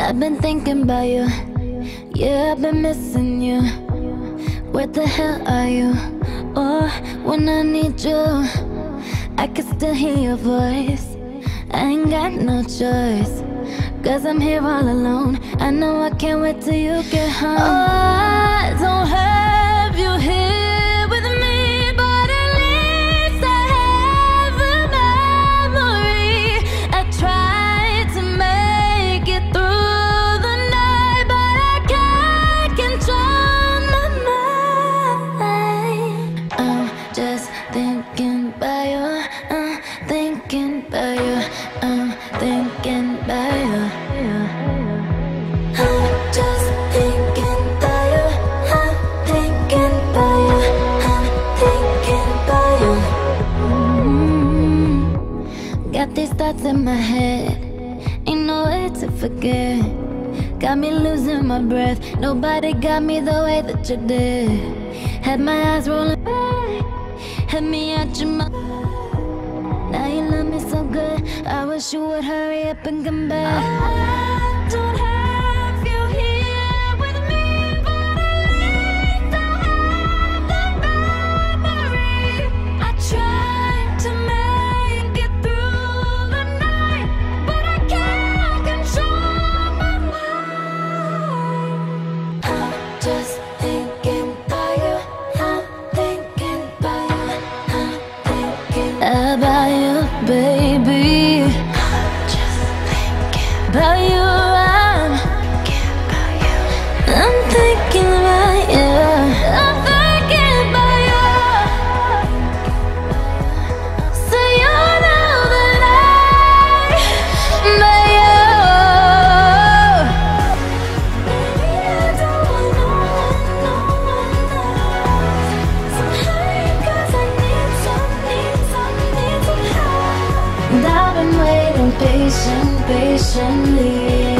I've been thinking about you. Yeah, I've been missing you. Where the hell are you? Or when I need you, I can still hear your voice. I ain't got no choice, cause I'm here all alone. I know I can't wait till you get home. Oh, I don't have you here. These thoughts in my head, ain't no way to forget. Got me losing my breath. Nobody got me the way that you did. Had my eyes rolling back, had me out your mouth. Now you love me so good, I wish you would hurry up and come back. I don't have you here with me, but at least I have the memory. I tried to make just thinking about you, I'm thinking about you, I'm thinking about you, baby. I'm just thinking about you, I'm thinking about you, I'm thinking about you, I'm thinking about you. So you know that I'm about you. I've been waiting patiently.